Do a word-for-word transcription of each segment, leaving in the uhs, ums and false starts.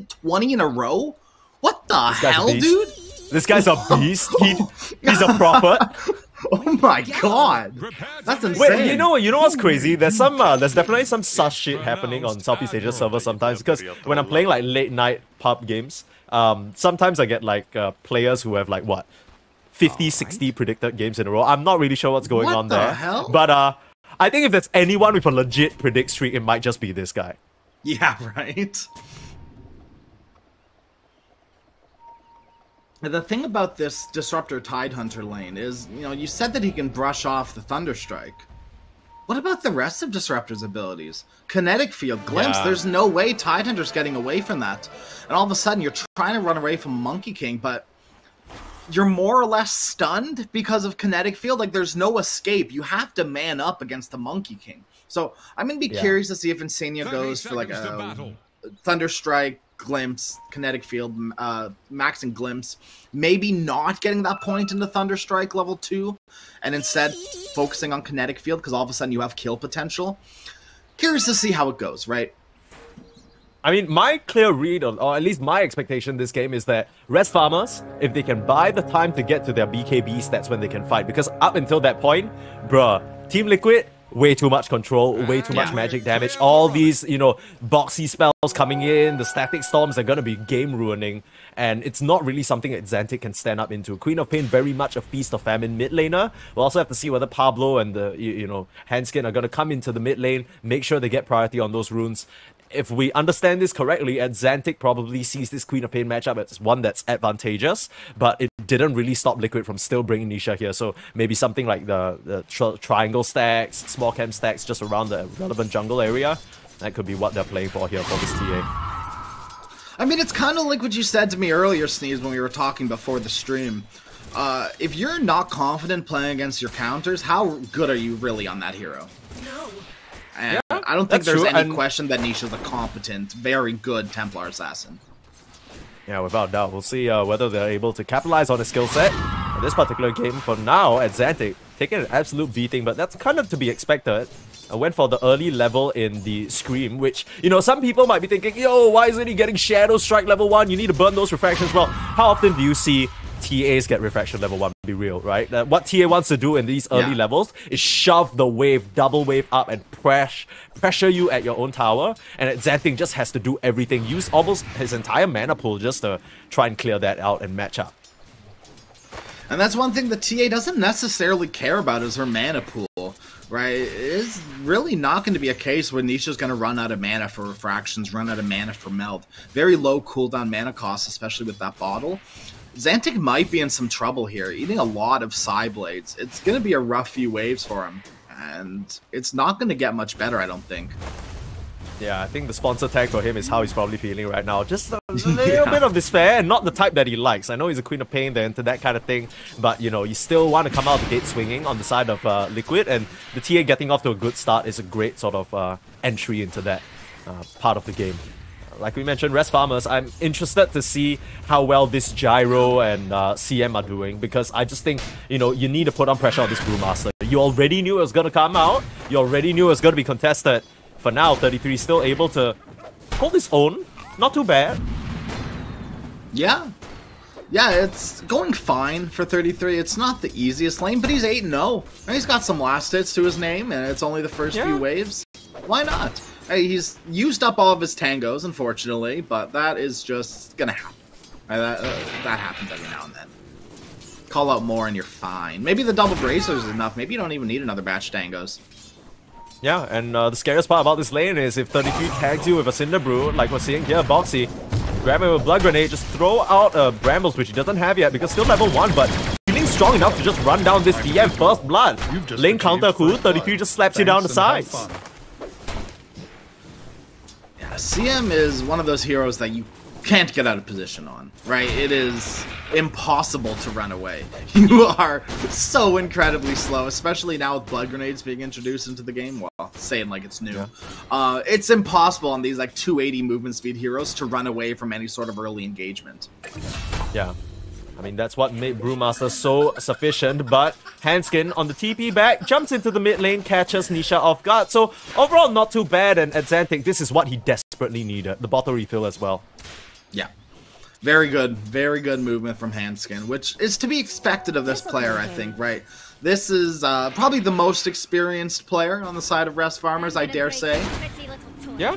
did twenty in a row? What the hell, dude? This guy's a beast. He, he's a proper. Oh my god, that's insane. Wait, you know, you know what's crazy? There's some, uh, there's definitely some sus shit happening on Southeast Asia servers sometimes, because when I'm playing like late night pub games, um, sometimes I get like uh, players who have like what, fifty, sixty predicted games in a row. I'm not really sure what's going on there. What the hell? But uh, I think if there's anyone with a legit predict streak, it might just be this guy. Yeah, right. The thing about this Disruptor Tidehunter lane is, you know, you said that he can brush off the Thunderstrike. What about the rest of Disruptor's abilities? Kinetic Field, Glimpse, yeah. There's no way Tidehunter's getting away from that. And all of a sudden, you're trying to run away from Monkey King, but you're more or less stunned because of Kinetic Field. Like, there's no escape. You have to man up against the Monkey King. So, I'm going to be yeah. curious to see if Insania goes for, like, a Thunderstrike, Glimpse, Kinetic Field, uh, Max and Glimpse, maybe not getting that point into Thunderstrike level two, and instead focusing on Kinetic Field, because all of a sudden you have kill potential. Curious to see how it goes, right? I mean, my clear read, on, or at least my expectation this game, is that Res Farmers, if they can buy the time to get to their B K B stats when they can fight, because up until that point, bruh, Team Liquid, way too much control, way too yeah. much magic damage. All these, you know, boxy spells coming in, the static storms are going to be game-ruining. And it's not really something that Xantic can stand up into. Queen of Pain, very much a feast of famine mid laner. We'll also have to see whether Pablo and the, you, you know, Handskin are going to come into the mid lane, make sure they get priority on those runes. If we understand this correctly, Xantic probably sees this Queen of Pain matchup as one that's advantageous, but it didn't really stop Liquid from still bringing Nisha here. So maybe something like the, the tri triangle stacks, small camp stacks just around the relevant jungle area. That could be what they're playing for here for this T A. I mean, it's kind of like what you said to me earlier, Sneeze, when we were talking before the stream. Uh, if you're not confident playing against your counters, how good are you really on that hero? No. And yeah, I don't think there's true. any and question that Nisha's a competent, very good Templar Assassin. Yeah, without doubt. We'll see uh, whether they're able to capitalize on his skill set. In this particular game, for now, at Xantic, taking an absolute beating, but that's kind of to be expected. I went for the early level in the Scream, which, you know, some people might be thinking, yo, why isn't he getting Shadow Strike level one? You need to burn those Refractions. Well, how often do you see T As get Refraction level one? Be real, right? Uh, what T A wants to do in these early yeah. levels is shove the wave, double wave up and press, pressure you at your own tower. And Xantic just has to do everything. Use almost his entire mana pool just to try and clear that out and match up. And that's one thing the T A doesn't necessarily care about is her mana pool, right? It's really not going to be a case where Nisha's going to run out of mana for Refractions, run out of mana for Melt. Very low cooldown mana costs, especially with that bottle. Xantic might be in some trouble here, eating a lot of Psy Blades. It's going to be a rough few waves for him, and it's not going to get much better, I don't think. Yeah, I think the sponsor tag for him is how he's probably feeling right now. Just a little yeah. bit of despair, and not the type that he likes. I know he's a Queen of Pain, they're into that kind of thing, but you know, you still want to come out the gate swinging on the side of uh, Liquid, and the T A getting off to a good start is a great sort of uh, entry into that uh, part of the game. Like we mentioned, Res Farmers, I'm interested to see how well this Gyro and uh, C M are doing, because I just think, you know, you need to put on pressure on this Brewmaster. You already knew it was going to come out, you already knew it was going to be contested. For now, thirty-three still able to hold his own. Not too bad. Yeah. Yeah, it's going fine for thirty-three. It's not the easiest lane, but he's eight and oh. And he's got some last hits to his name, and it's only the first yeah. few waves. Why not? Hey, he's used up all of his tangos, unfortunately, but that is just gonna happen. Right, that, uh, that happens every now and then. Call out more and you're fine. Maybe the double bracers is enough. Maybe you don't even need another batch of tangos. Yeah, and uh, the scariest part about this lane is if thirty-three tags you with a Cinderbrew, like we're seeing here, Boxy, grab him with a Blood Grenade, just throw out a uh, Brambles, which he doesn't have yet, because still level one, but feeling strong enough to just run down this D M first blood. Lane counter cool, thirty-three just slaps you down the sides. Yeah, C M is one of those heroes that you can't get out of position on, right? It is impossible to run away. You are so incredibly slow, especially now with Blood Grenades being introduced into the game. Well, saying like it's new. Yeah. Uh, it's impossible on these like two eighty movement speed heroes to run away from any sort of early engagement. Yeah. I mean, that's what made Brewmaster so sufficient, but Handskin on the T P back, jumps into the mid lane, catches Nisha off guard. So overall, not too bad, and at Xantic, this is what he desperately needed. The bottle refill as well. Yeah. Very good. Very good movement from Handskin, which is to be expected of this player, I think, right? This is uh, probably the most experienced player on the side of Rest Farmers, I dare say. Yeah.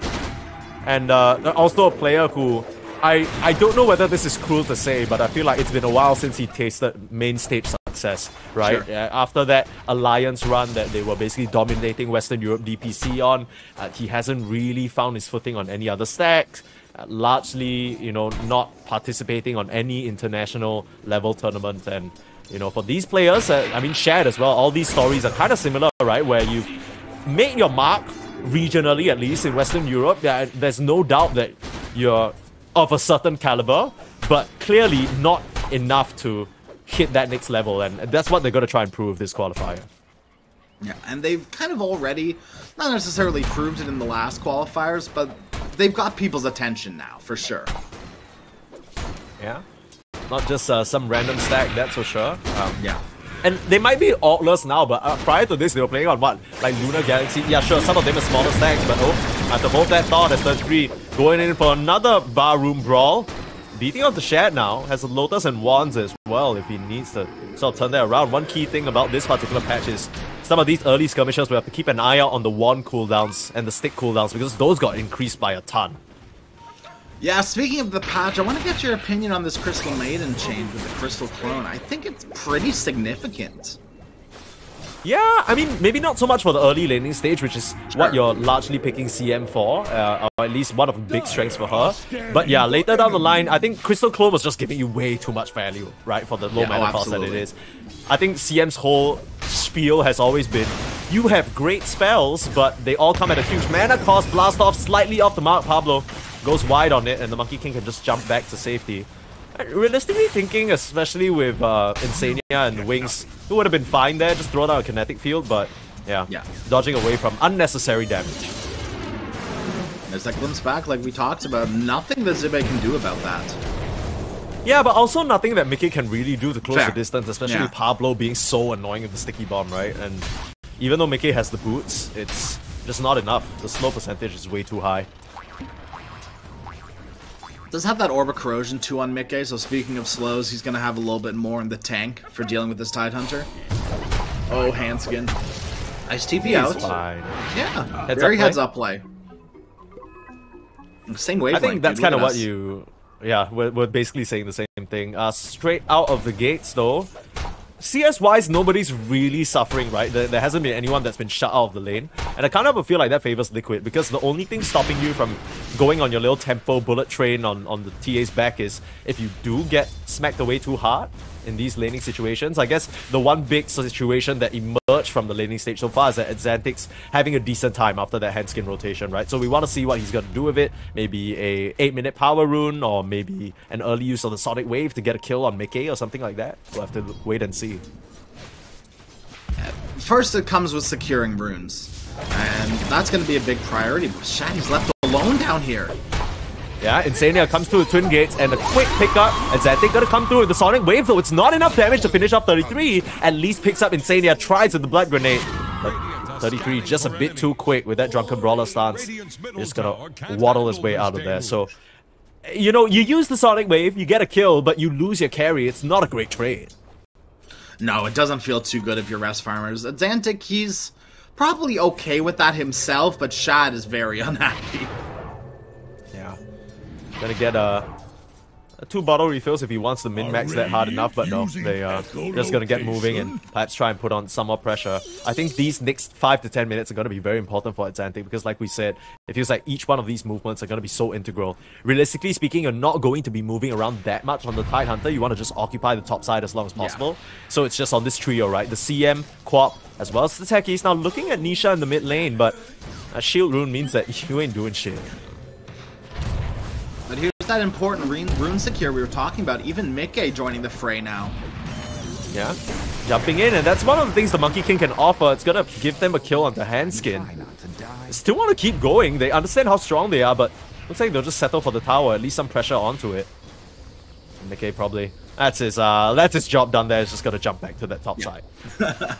And uh, also a player who... I, I don't know whether this is cruel to say, but I feel like it's been a while since he tasted main stage success, right? Sure. Yeah, after that Alliance run that they were basically dominating Western Europe D P C on, uh, he hasn't really found his footing on any other stacks. Uh, largely, you know, not participating on any international level tournament. And, you know, for these players, uh, I mean, Shad as well, all these stories are kind of similar, right? Where you've made your mark, regionally at least, in Western Europe. Yeah, there's no doubt that you're of a certain caliber, but clearly not enough to hit that next level, and that's what they're going to try and prove this qualifier. Yeah, and they've kind of already, not necessarily proved it in the last qualifiers, but they've got people's attention now, for sure. Yeah, not just uh, some random stack, that's for sure. Um, yeah. And they might be Outlast now, but uh, prior to this, they were playing on what? Like Lunar Galaxy? Yeah, sure, some of them are smaller stacks, but oh, after both that thought, as turn three, going in for another bar room brawl. Beating on the Shad now, has a Lotus and Wands as well, if he needs to sort of turn that around. One key thing about this particular patch is some of these early skirmishes, we have to keep an eye out on the Wand cooldowns and the Stick cooldowns, because those got increased by a ton. Yeah, speaking of the patch, I want to get your opinion on this Crystal Maiden change with the Crystal Clone. I think it's pretty significant. Yeah, I mean, maybe not so much for the early laning stage, which is what you're largely picking C M for, uh, or at least one of the big strengths for her. But yeah, later down the line, I think Crystal Clone was just giving you way too much value, right, for the low yeah, mana cost oh, that it is. I think C M's whole spiel has always been, you have great spells, but they all come at a huge mana cost, blast off, slightly off the mark. Pablo goes wide on it, and the Monkey King can just jump back to safety. Realistically thinking, especially with uh, Insania and Wings, it would have been fine there, just throw down a Kinetic Field, but yeah, yeah, dodging away from unnecessary damage. There's that Glimpse back, like we talked about, nothing that Zibe can do about that. Yeah, but also nothing that Mickey can really do to close Fair. the distance, especially yeah. Pablo being so annoying with the Sticky Bomb, right? And even though Mickey has the boots, it's just not enough. The slow percentage is way too high. Does have that Orb of Corrosion two on Mickey, so speaking of slows, he's going to have a little bit more in the tank for dealing with this Tidehunter. Oh, Handskin. Nice T P he's out. Fine. Yeah, heads very up heads up play. Same wavelength. I think that's kind of what us. you... Yeah, we're, we're basically saying the same thing. Uh, straight out of the gates, though, C S-wise, nobody's really suffering, right? There, there hasn't been anyone that's been shut out of the lane. And I kind of feel like that favors Liquid, because the only thing stopping you from going on your little tempo bullet train on, on the T A's back is if you do get smacked away too hard in these laning situations. I guess the one big situation that emerged from the laning stage so far is that Xantic's having a decent time after that Handskin rotation, right? So we want to see what he's going to do with it. Maybe a eight minute power rune, or maybe an early use of the Sonic Wave to get a kill on Mickey or something like that. We'll have to wait and see. First, it comes with securing runes, and that's going to be a big priority. Shadi's left alone down here. Yeah, Insania comes through the Twin Gates and a quick pickup. And Xantic gonna come through with the Sonic Wave, though it's not enough damage to finish up thirty-three. At least picks up Insania, tries with the Blood Grenade. But thirty-three just a bit too quick with that Drunken Brawler stance. He's just gonna waddle his way out of there. So, you know, you use the Sonic Wave, you get a kill, but you lose your carry. It's not a great trade. No, it doesn't feel too good if you're Rest Farmers. Xantic, he's probably okay with that himself, but Shad is very unhappy. Gonna get uh, two bottle refills if he wants to min-max that hard enough, but no, they are uh, just gonna get moving and perhaps try and put on some more pressure. I think these next five to ten minutes are gonna be very important for Xantic, because like we said, it feels like each one of these movements are gonna be so integral. Realistically speaking, you're not going to be moving around that much on the Tidehunter. You wanna just occupy the top side as long as possible. Yeah. So it's just on this trio, right? The C M, Quap, as well as the Techies. Now looking at Nisha in the mid lane, but a shield rune means that you ain't doing shit. But here's that important rune secure we were talking about. Even Mickey joining the fray now. Yeah, jumping in, and that's one of the things the Monkey King can offer. It's gonna give them a kill on the Handskin. Still want to keep going. They understand how strong they are, but looks like they'll just settle for the tower. At least some pressure onto it. And Mickey probably that's his uh that's his job done there. He's just gonna jump back to that top yeah. side.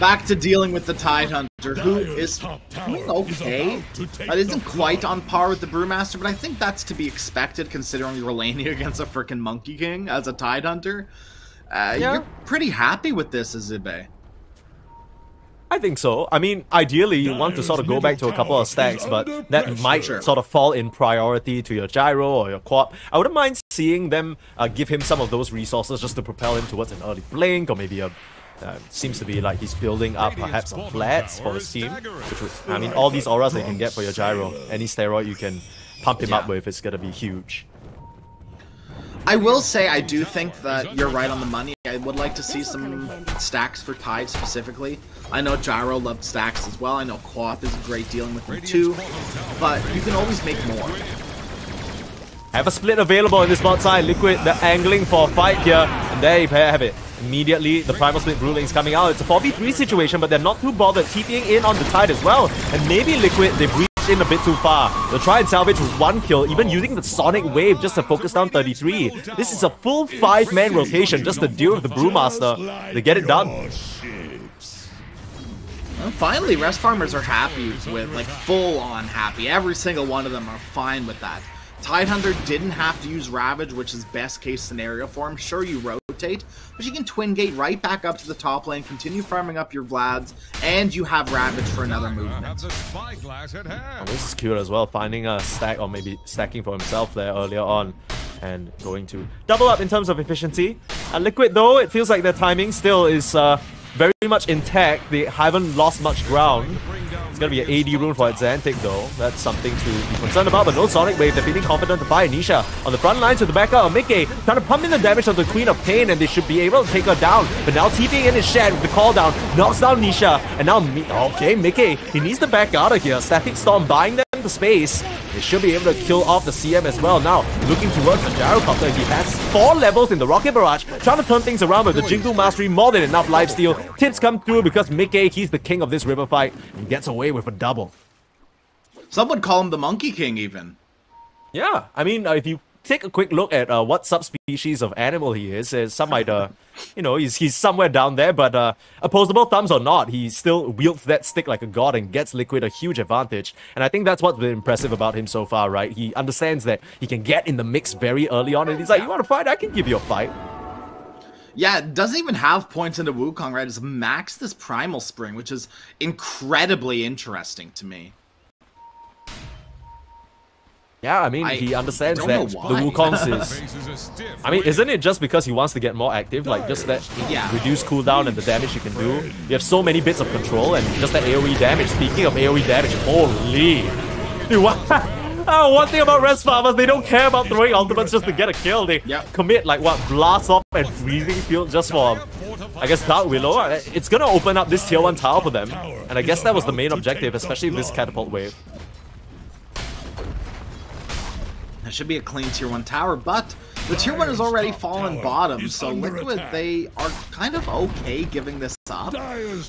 Back to dealing with the Tidehunter, who is doing okay. That isn't quite on par with the Brewmaster, but I think that's to be expected considering you're laning against a freaking Monkey King as a Tidehunter. Uh, yeah. You're pretty happy with this, Azibe. I think so. I mean, ideally, you want to sort of go back to a couple of stacks, but that might sort of fall in priority to your Gyro or your Quad. I wouldn't mind seeing them uh, give him some of those resources just to propel him towards an early blink or maybe a... Uh, seems to be like he's building up perhaps some flats for his team. Which was, I mean, all these auras they can get for your Gyro. Any steroid you can pump him yeah. up with is going to be huge. I will say I do think that you're right on the money. I would like to see some stacks for Tide specifically. I know Gyro loved stacks as well. I know Co-op is great dealing with them too. But you can always make more. Have a split available in this bot side. Liquid, the angling for a fight here. And there you have it. Immediately, the Primal Split Brewling is coming out. It's a four v three situation, but they're not too bothered. TPing in on the Tide as well. And maybe Liquid, they breached in a bit too far. They'll try and salvage with one kill, even using the Sonic Wave just to focus down thirty-three. This is a full five man rotation just to deal with the Brewmaster. They get it done. Well, finally, Rest Farmers are happy with, like, full-on happy. Every single one of them are fine with that. Tidehunter didn't have to use Ravage, which is best-case scenario for him. Sure, you wrote. But you can twin gate right back up to the top lane, continue farming up your Vlads, and you have Ravage for another movement. Oh, this is cute as well, finding a stack or maybe stacking for himself there earlier on and going to double up in terms of efficiency. Uh, Liquid though, it feels like their timing still is uh, very much intact. They haven't lost much ground. It's going to be an A D rune for Xantic though. That's something to be concerned about, but no Sonic Wave. They're feeling confident to buy Nisha. On the front line to the back out of Mickey, trying to pump in the damage of the Queen of Pain, and they should be able to take her down. But now TPing in is Shad with the call down, knocks down Nisha, and now Mi okay, Mickey, he needs to back out of here. Static Storm buying them the space. They should be able to kill off the C M as well. Now, looking towards the Gyrocopter, he has four levels in the Rocket Barrage, trying to turn things around with the Jingle Mastery, more than enough lifesteal. Tips come through because Mickey, he's the king of this river fight, and gets away with a double. Some would call him the Monkey King, even. Yeah, I mean, uh, if you take a quick look at uh, what subspecies of animal he is, uh, some might, uh, you know, he's, he's somewhere down there, but uh, opposable thumbs or not, he still wields that stick like a god and gets Liquid a huge advantage. And I think that's what's been impressive about him so far, right? He understands that he can get in the mix very early on, and he's like, you want to fight? I can give you a fight. Yeah, it doesn't even have points into Wukong, right? It's maxed this Primal Spring, which is incredibly interesting to me. Yeah, I mean, I he understands that the Wukong's is... I mean, isn't it just because he wants to get more active? Like, just that yeah. reduced cooldown and the damage you can do. You have so many bits of control and just that AoE damage. Speaking of AoE damage, holy... Dude, what? Oh, one thing about Rest Farmers, they don't care about throwing ultimates just to get a kill. They yep. commit, like, what, Blast Off and Freezing Field just for, I guess, Dark Willow. It's gonna open up this Tier one tower for them. And I guess that was the main objective, especially this Catapult Wave. That should be a clean Tier one tower, but the Tier one has already fallen bottom, so Liquid, they are kind of okay giving this up.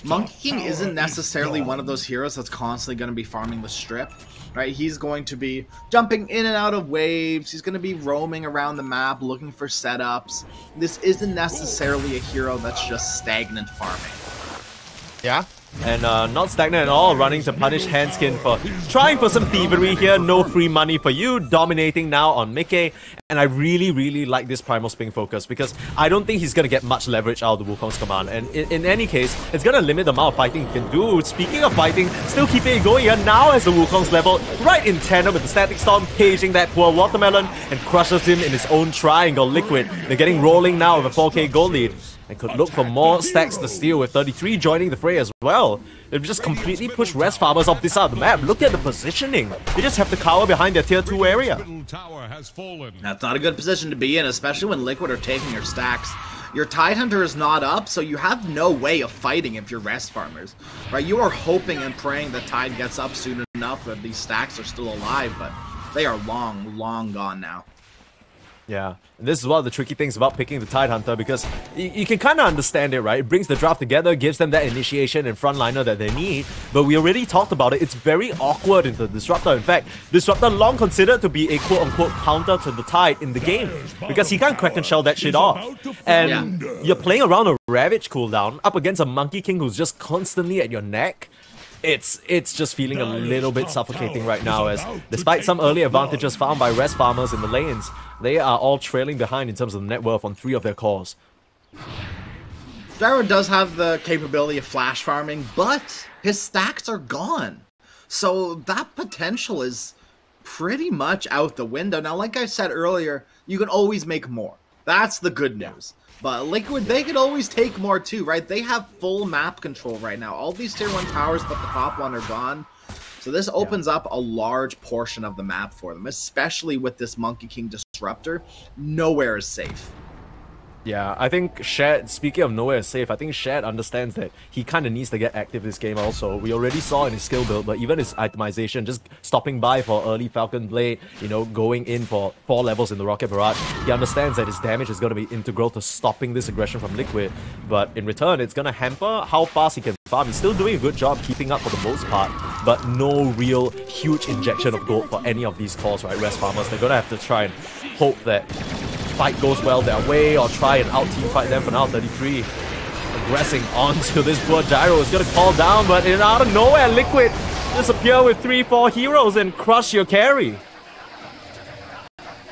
Monkey King isn't necessarily one of those heroes that's constantly going to be farming the strip, right? He's going to be jumping in and out of waves, he's going to be roaming around the map looking for setups. This isn't necessarily a hero that's just stagnant farming. Yeah. And uh, not stagnant at all, running to punish Handskin for trying for some thievery here. No free money for you, dominating now on Mickey. And I really, really like this Primal Spring focus because I don't think he's going to get much leverage out of the Wukong's Command. And in, in any case, it's going to limit the amount of fighting he can do. Speaking of fighting, still keeping it going here. Now as the Wukong's level, right in tandem with the Static Storm, caging that poor Watermelon and crushes him in his own triangle. Liquid, they're getting rolling now with a four K gold lead. And could look for more stacks to steal with thirty-three joining the fray as well. They've just completely pushed Rest Farmers off this side of the map. Look at the positioning. They just have to cower behind their tier two area. That's not a good position to be in, especially when Liquid are taking your stacks. Your Tidehunter is not up, so you have no way of fighting if you're Rest Farmers. Right? You are hoping and praying that Tide gets up soon enough that these stacks are still alive, but they are long, long gone now. Yeah, and this is one of the tricky things about picking the Tidehunter, because you, you can kind of understand it, right? It brings the draft together, gives them that initiation and frontliner that they need, but we already talked about it. It's very awkward into the Disruptor. In fact, Disruptor long considered to be a quote-unquote counter to the Tide in the game, because he can't crack and shell that shit off. And yeah. you're playing around a Ravage cooldown up against a Monkey King who's just constantly at your neck. It's it's just feeling a little bit suffocating right now, as despite some early advantages found by Rest Farmers in the lanes, they are all trailing behind in terms of net worth on three of their cores. Gyro does have the capability of flash farming, but his stacks are gone. So that potential is pretty much out the window. Now, like I said earlier, you can always make more. That's the good news. But Liquid, they could always take more too, right? They have full map control right now. All these tier one towers, but the top one are gone. So this opens yeah. up a large portion of the map for them, especially with this Monkey King Disruptor. Nowhere is safe. Yeah, I think Shad, speaking of nowhere is safe, I think Shad understands that he kind of needs to get active this game also. We already saw in his skill build, but even his itemization, just stopping by for early Falcon Blade, you know, going in for four levels in the Rocket Barrage, he understands that his damage is going to be integral to stopping this aggression from Liquid. But in return, it's going to hamper how fast he can farm. He's still doing a good job keeping up for the most part, but no real huge injection of gold for any of these calls, right? Rest Farmers, they're going to have to try and hope that fight goes well their way, or try and out team fight them for now. Thirty-three aggressing onto this poor Gyro. It's gonna call down, but in out of nowhere, Liquid disappear with three, four heroes and crush your carry.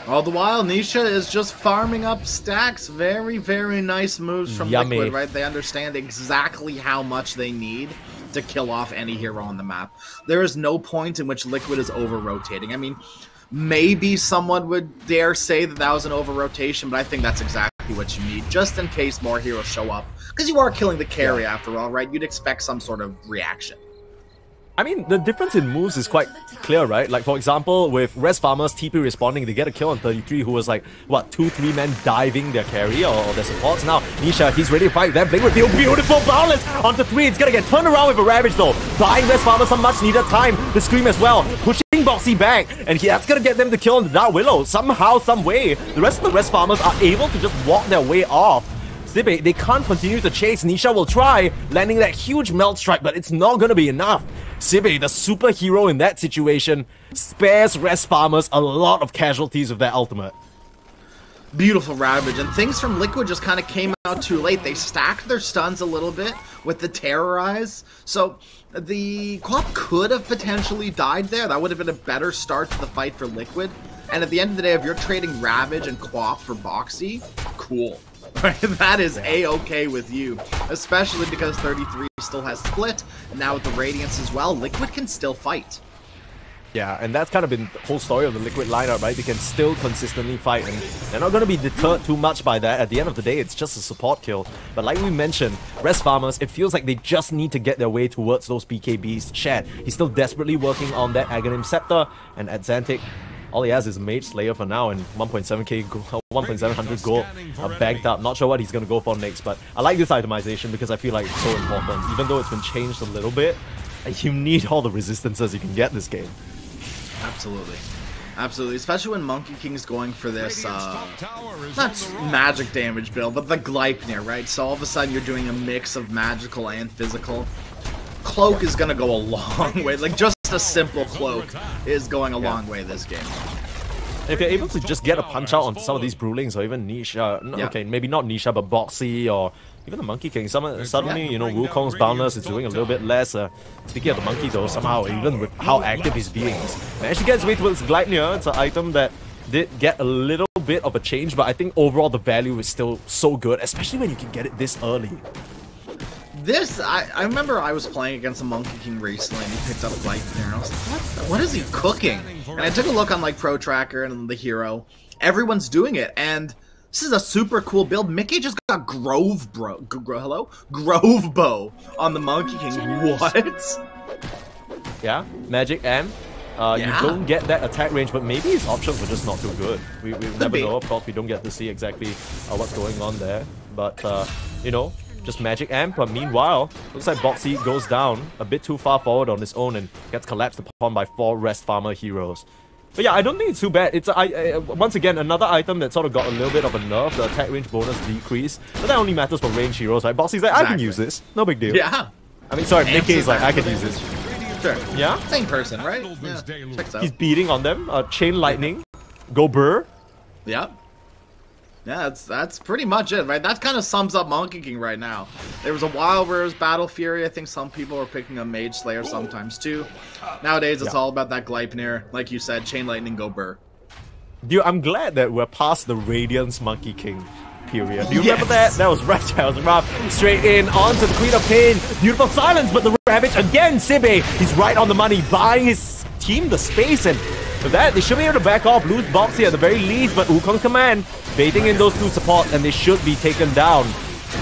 All the while, Nisha is just farming up stacks. Very, very nice moves from Yummy. Liquid, right? They understand exactly how much they need to kill off any hero on the map. There is no point in which Liquid is over-rotating. I mean, maybe someone would dare say that that was an over-rotation, but I think that's exactly what you need, just in case more heroes show up. Because you are killing the carry after all, right? You'd expect some sort of reaction. I mean, the difference in moves is quite clear, right? Like, for example, with Rest Farmers, T P responding, they get a kill on thirty-three, who was like, what, two, three men diving their carry or their supports. Now, Nisha, he's ready to fight them. Blink with the beautiful balance onto three. It's gonna get turned around with a Ravage, though. Buying Rest Farmers some much-needed time. The Scream as well, pushing Boxy back, and he, that's gonna get them to kill on the Dark Willow. Somehow, some way, the rest of the Rest Farmers are able to just walk their way off. They can't continue to chase. Nisha will try landing that huge melt strike, but it's not going to be enough. Sibe, the superhero in that situation, spares Rest Farmers a lot of casualties of their ultimate. Beautiful Ravage, and things from Liquid just kind of came out too late. They stacked their stuns a little bit with the Terrorize, so the co-op could have potentially died there. That would have been a better start to the fight for Liquid. And at the end of the day, if you're trading Ravage and co-op for Boxy, cool. That is A-okay with you, especially because thirty-three still has split, and now with the Radiance as well, Liquid can still fight. Yeah, and that's kind of been the whole story of the Liquid lineup, right? They can still consistently fight, and they're not going to be deterred too much by that. At the end of the day, it's just a support kill. But like we mentioned, Rest Farmers, it feels like they just need to get their way towards those B K Bs. Shad, he's still desperately working on that Aghanim Scepter, and at Xantic, all he has is Mage Slayer for now, and one point seven K, one point seven hundred gold are banked up. Not sure what he's going to go for next, but I like this itemization because I feel like it's so important. Even though it's been changed a little bit, you need all the resistances you can get this game. Absolutely. Absolutely. Especially when Monkey King's going for this, uh, not magic damage build, but the Gleipnir, right? So all of a sudden you're doing a mix of magical and physical. Cloak is going to go a long way. Like, just a simple cloak is going a yeah. long way this game. If you're able to just get a punch out on some of these Brewlings, or even Nisha, yeah. okay, maybe not Nisha, but Boxy, or even the Monkey King, some, suddenly, you know, Wukong's Boundless is doing a little bit less. Uh, speaking of the Monkey, though, somehow, even with how active he's being, managed to get his way towards Gleipnir. It's an item that did get a little bit of a change, but I think overall the value is still so good, especially when you can get it this early. This, I, I remember I was playing against a Monkey King recently and he picked up Gleipnir and I was like, what, what is he cooking? And I took a look on like Pro Tracker and the hero. Everyone's doing it, and this is a super cool build. Mickey just got Grove Bro, G Gro hello? Grove Bow on the Monkey King. What? Yeah, Magic M. Uh, yeah. You don't get that attack range, but maybe his options were just not too good. We, we never know, of course, we don't get to see exactly uh, what's going on there. But, uh, you know, just Magic Amp, but meanwhile, looks like Boxy goes down a bit too far forward on his own and gets collapsed upon by four Rest Farmer heroes. But yeah, I don't think it's too bad. It's I, I, once again, another item that sort of got a little bit of a nerf, the attack range bonus decrease. But that only matters for range heroes, right? Bossy's like, exactly. I can use this. No big deal. Yeah. I mean, sorry, Mickey's like, I can use this. Sure. Yeah? Same person, right? Yeah. Checks out. He's beating on them. Uh, Chain Lightning. Go Burr. Yeah. Yeah, that's, that's pretty much it, right? That kind of sums up Monkey King right now. There was a while where it was Battle Fury. I think some people were picking a Mage Slayer sometimes too. Nowadays, it's yeah. all about that Gleipnir. Like you said, Chain Lightning, go Burr. Dude, I'm glad that we're past the Radiance Monkey King period. Do you yes. remember that? That was Reptiles Rob. Straight in, onto the Queen of Pain. Beautiful silence, but the Ravage again, Sibe. He's right on the money, buying his team the space, and for that, they should be able to back off, lose Box here at the very least, but Wukong's Command baiting in those two supports, and they should be taken down.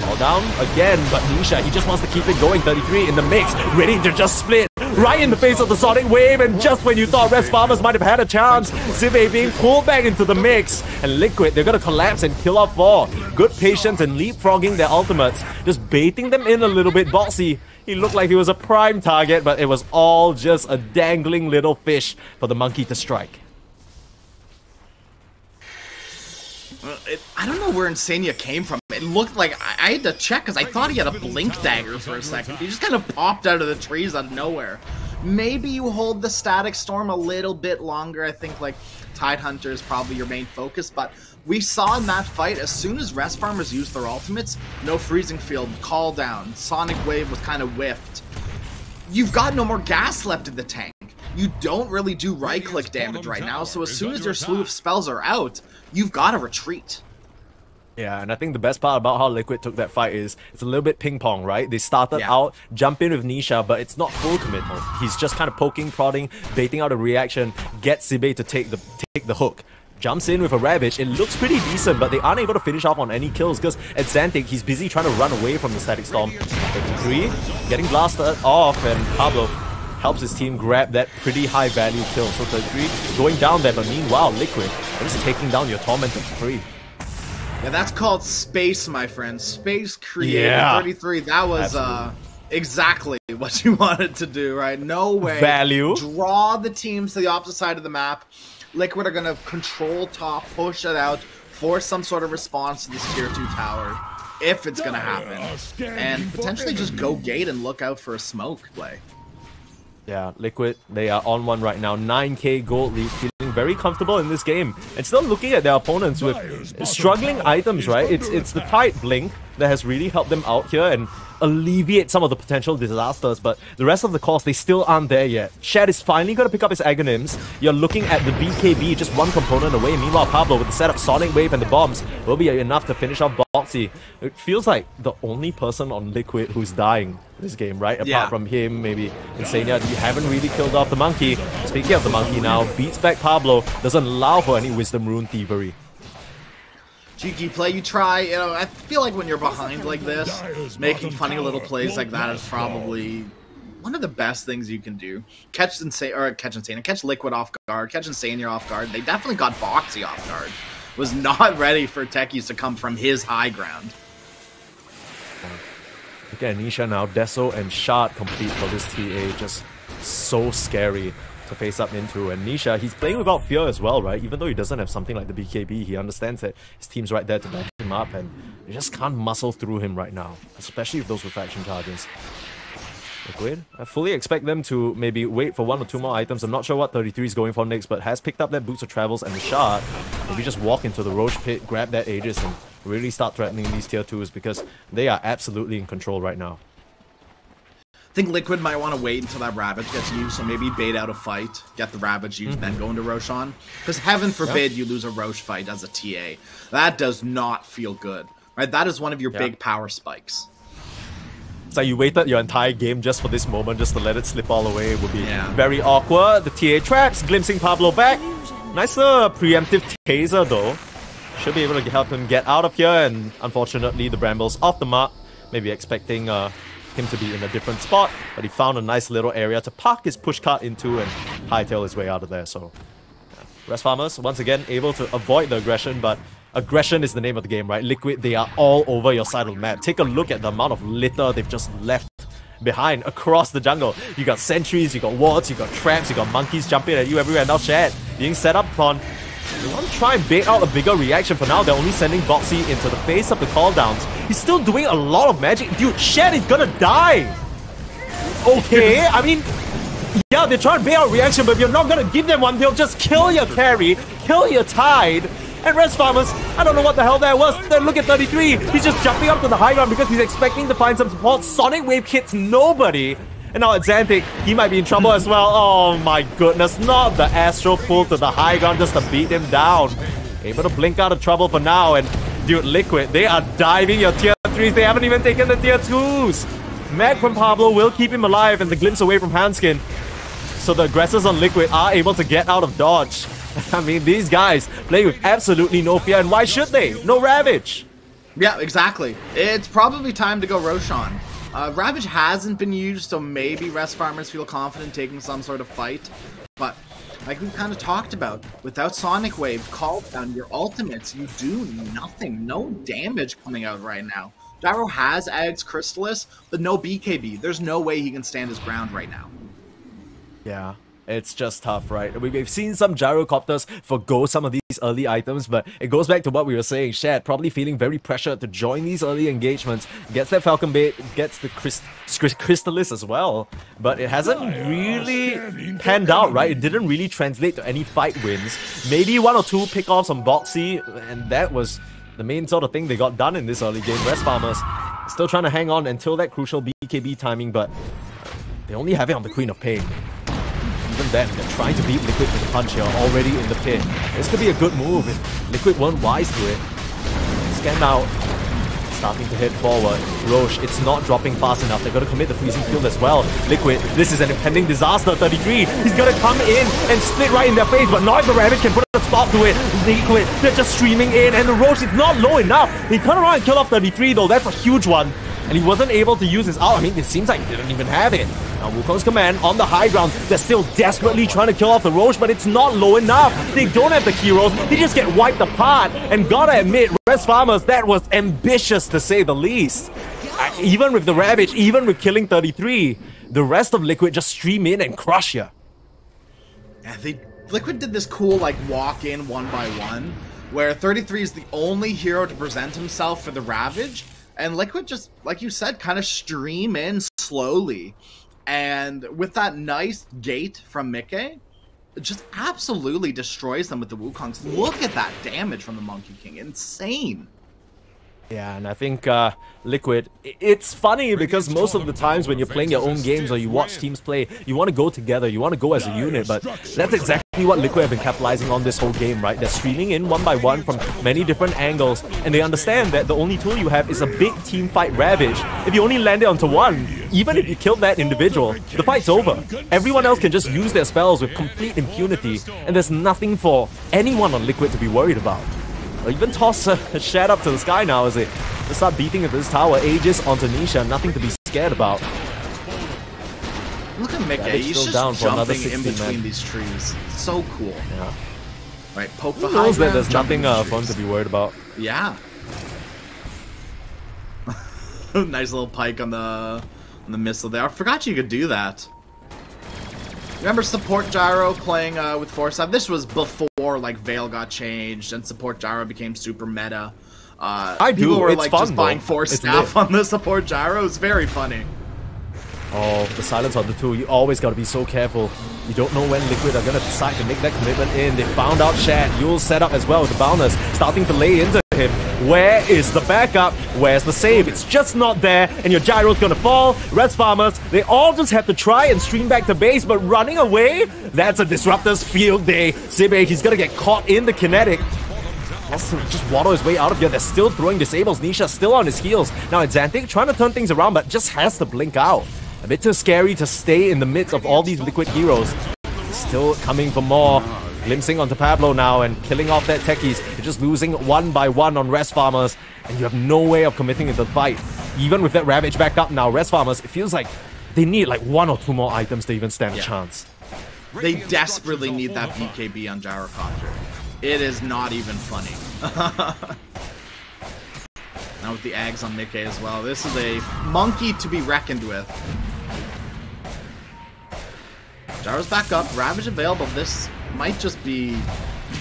All down again, but Nisha, he just wants to keep it going. thirty-three in the mix, ready to just split. Right in the face of the Sonic Wave, and just when you thought Rest Farmers might have had a chance, Sive being pulled back into the mix. And Liquid, they're going to collapse and kill off four. Good patience and leapfrogging their ultimates. Just baiting them in a little bit. Boxy, he looked like he was a prime target, but it was all just a dangling little fish for the monkey to strike. It, I don't know where Insania came from. It looked like I, I had to check because I thought he had a blink dagger for a second. He just kind of popped out of the trees out of nowhere. Maybe you hold the Static Storm a little bit longer. I think like Tidehunter is probably your main focus, but we saw in that fight, as soon as Rest Farmers used their ultimates, no Freezing Field, Call Down, Sonic Wave was kind of whiffed. You've got no more gas left in the tank. You don't really do right-click damage right now, so as soon as your slew of spells are out, you've got to retreat. Yeah, and I think the best part about how Liquid took that fight is it's a little bit ping-pong, right? They started yeah. out, jump in with Nisha, but it's not full commitment. He's just kind of poking, prodding, baiting out a reaction, gets Sibe to take the, take the hook. Jumps in with a Ravage. It looks pretty decent, but they aren't able to finish off on any kills because at Xantic, he's busy trying to run away from the Static Storm. Three, getting blasted off, and Pablo helps his team grab that pretty high value kill. So thirty-three going down there, but meanwhile, Liquid are just taking down your Tormentor for free. Yeah, that's called space, my friend. Space created yeah. thirty-three. That was uh, exactly what you wanted to do, right? No way. Value. Draw the teams to the opposite side of the map. Liquid are going to control top, push it out, force some sort of response to this tier two tower, if it's going to happen. And potentially just go gate and look out for a smoke play. Yeah, Liquid, they are on one right now. nine K gold lead, feeling very comfortable in this game. And still looking at their opponents with struggling items, right? It's it's the Tide Blink that has really helped them out here and alleviate some of the potential disasters. But the rest of the course, they still aren't there yet. Shad is finally going to pick up his Aghanims. You're looking at the B K B, just one component away. Meanwhile, Pablo with the setup, Sonic Wave and the bombs will be enough to finish off Boxy. It feels like the only person on Liquid who's dying this game, right? Apart yeah. from him, maybe Insania, you haven't really killed off the monkey. Speaking of the monkey now, beats back Pablo, doesn't allow for any Wisdom Rune Thievery. G G play, you try, you know, I feel like when you're behind like this, making funny little plays like that is probably one of the best things you can do. Catch Insania, or catch Insania, catch Liquid off guard, catch Insania off guard. They definitely got Boxy off guard. Was not ready for Techies to come from his high ground. Look at Nisha now, Deso and Shard complete for this T A, just so scary to face up into. And Nisha, he's playing without fear as well, right? Even though he doesn't have something like the B K B, he understands that his team's right there to back him up, and you just can't muscle through him right now, especially with those refraction charges. Liquid, I fully expect them to maybe wait for one or two more items. I'm not sure what thirty-three is going for next, but has picked up that Boots of Travels and the Shard. Maybe just walk into the Roche Pit, grab that Aegis, and really start threatening these tier twos because they are absolutely in control right now. I think Liquid might want to wait until that Ravage gets used, so maybe bait out a fight, get the Ravage used, mm-hmm. then go into Roshan. Because heaven forbid yep. you lose a Roche fight as a T A. That does not feel good, right? That is one of your yep. big power spikes. So you waited your entire game just for this moment, just to let it slip all away. It would be yeah. very awkward. The T A traps, glimpsing Pablo back. Nice uh, preemptive taser though. Should be able to help him get out of here, and unfortunately the Brambles off the mark. Maybe expecting Uh, him to be in a different spot, but he found a nice little area to park his push cart into and hightail his way out of there. So yeah. Rest Farmers once again able to avoid the aggression, but aggression is the name of the game, right? Liquid, they are all over your side of the map. Take a look at the amount of litter they've just left behind across the jungle. You got sentries, you got wards, you got traps, you got monkeys jumping at you everywhere. Now Shad, being set up upon. They want to try and bait out a bigger reaction. For now, they're only sending Boxy into the face of the cooldowns. He's still doing a lot of magic. Dude, Shad is gonna die! Okay, I mean... yeah, they're trying to bait out reaction, but if you're not gonna give them one, they'll just kill your carry, kill your Tide. And Res Farmers, I don't know what the hell that was. Then look at thirty-three. He's just jumping up to the high ground because he's expecting to find some support. Sonic Wave hits nobody. And now Xantic, he might be in trouble as well. Oh my goodness, not the Astral Pull to the high ground just to beat him down. Able to blink out of trouble for now. And dude, Liquid, they are diving your tier threes. They haven't even taken the tier twos. Mag from Pablo will keep him alive, and the Glimpse away from Handskin. So the aggressors on Liquid are able to get out of dodge. I mean, these guys play with absolutely no fear, and why should they? No Ravage! Yeah, exactly. It's probably time to go Roshan. Uh, Ravage hasn't been used, so maybe Rest Farmers feel confident taking some sort of fight. But, like we've kind of talked about, without Sonic Wave, Call Down, your ultimates, you do nothing. No damage coming out right now. Gyro has Ags, Crystalis, but no B K B. There's no way he can stand his ground right now. Yeah. It's just tough, right? We've seen some gyrocopters forgo some of these early items, but it goes back to what we were saying. Shad probably feeling very pressured to join these early engagements. Gets that Falcon Bait, gets the Crystal Crystalis as well, but it hasn't really panned out, right? It didn't really translate to any fight wins. Maybe one or two pickoffs on Boxy, and that was the main sort of thing they got done in this early game. Rest Farmers still trying to hang on until that crucial B K B timing, but they only have it on the Queen of Pain. Then they're trying to beat Liquid with a punch here, already in the pit. This could be a good move if Liquid weren't wise to it. Scan out, starting to hit forward. Roche, it's not dropping fast enough. They're going to commit the freezing field as well. Liquid, this is an impending disaster. thirty-three, he's going to come in and split right in their face, but not if the Ravage can put a stop to it. Liquid, they're just streaming in, and the Roche is not low enough. They turn around and kill off thirty-three though, that's a huge one. And he wasn't able to use his out. I mean, it seems like he didn't even have it. Now Wukong's Command on the high ground. They're still desperately trying to kill off the Roche, but it's not low enough. They don't have the heroes. They just get wiped apart. And gotta admit, Res Farmers, that was ambitious to say the least. Uh, even with the Ravage, even with killing thirty-three, the rest of Liquid just stream in and crush ya. Yeah, they, Liquid did this cool, like, walk in one by one, where thirty-three is the only hero to present himself for the Ravage. And Liquid just, like you said, kind of stream in slowly. And with that nice gate from Mikkei, it just absolutely destroys them with the Wukongs. Look at that damage from the Monkey King. Insane. Yeah, and I think uh, Liquid, it's funny because most of the times when you're playing your own games or you watch teams play, you want to go together, you want to go as a unit, but that's exactly what Liquid have been capitalizing on this whole game, right? They're streaming in one by one from many different angles, and they understand that the only tool you have is a big team fight Ravage. If you only land it onto one, even if you kill that individual, the fight's over. Everyone else can just use their spells with complete impunity, and there's nothing for anyone on Liquid to be worried about. Or even toss a uh, Shad up to the sky now as they start beating at this tower. Aegis onto Nisha, nothing to be scared about. Look at Mikkei, he's just down jumping for in between man. These trees. So cool. Yeah. Right, poke the high ground, that there's nothing uh, fun to be worried about. Yeah. Nice little pike on the, on the missile there. I forgot you could do that. Remember Support Gyro playing uh, with four seven? This was before like Veil got changed and Support Gyro became super meta. Uh, I do. People were it's like fun, just buying four staff on the Support Gyro. It's very funny. Oh, the silence on the two. You always got to be so careful. You don't know when Liquid are going to decide to make that commitment in. They found out Shad. You'll set up as well with the Bounders starting to lay into him. Where is the backup? Where's the save? It's just not there, and your gyro's gonna fall. Res Farmers, they all just have to try and stream back to base, but running away? That's a Disruptor's field day. Sibe, he's gonna get caught in the kinetic. Just waddle his way out of here. They're still throwing disables. Nisha still on his heels. Now Xantic trying to turn things around, but just has to blink out. A bit too scary to stay in the midst of all these Liquid heroes. Still coming for more. Glimpsing onto Pablo now and killing off that techies. You're just losing one by one on Res Farmers, and you have no way of committing into the fight. Even with that Ravage back up now, Res Farmers, it feels like they need like one or two more items to even stand yeah. a chance. They desperately need that B K B on Gyrocopter. It is not even funny. Now with the Ags on Mikkei as well. This is a monkey to be reckoned with. Gyro's back up, Ravage available. This might just be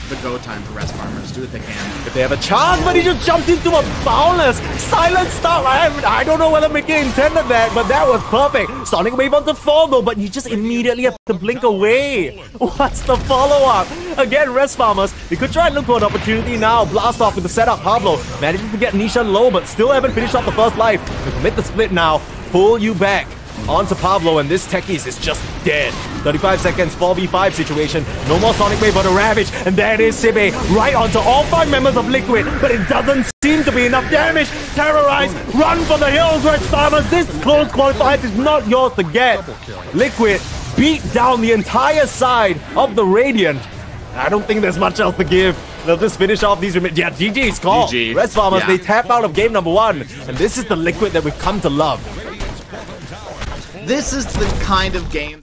the go time for rest farmers. Do what they can. If they have a chance, but he just jumped into a boundless silent stop. I, I don't know whether Mickey intended that, but that was perfect. Sonic Wave on the fall though, but you just immediately have to blink away. What's the follow-up? Again, rest farmers, they could try and look for an opportunity now. Blast off with the setup. Pablo managing to get Nisha low, but still haven't finished off the first life. They commit the split now, pull you back. On to Pablo, and this Techies is just dead. thirty-five seconds, four v five situation. No more Sonic Wave, but a Ravage. And there is Sibe, right onto all five members of Liquid. But it doesn't seem to be enough damage. Terrorize, run for the hills, Red Starmers. This close qualifier is not yours to get. Liquid beat down the entire side of the Radiant. I don't think there's much else to give. They'll just finish off these remaining. Yeah, G G's call. G G. Rest Farmers, yeah. They tap out of game number one. And this is the Liquid that we've come to love. This is the kind of game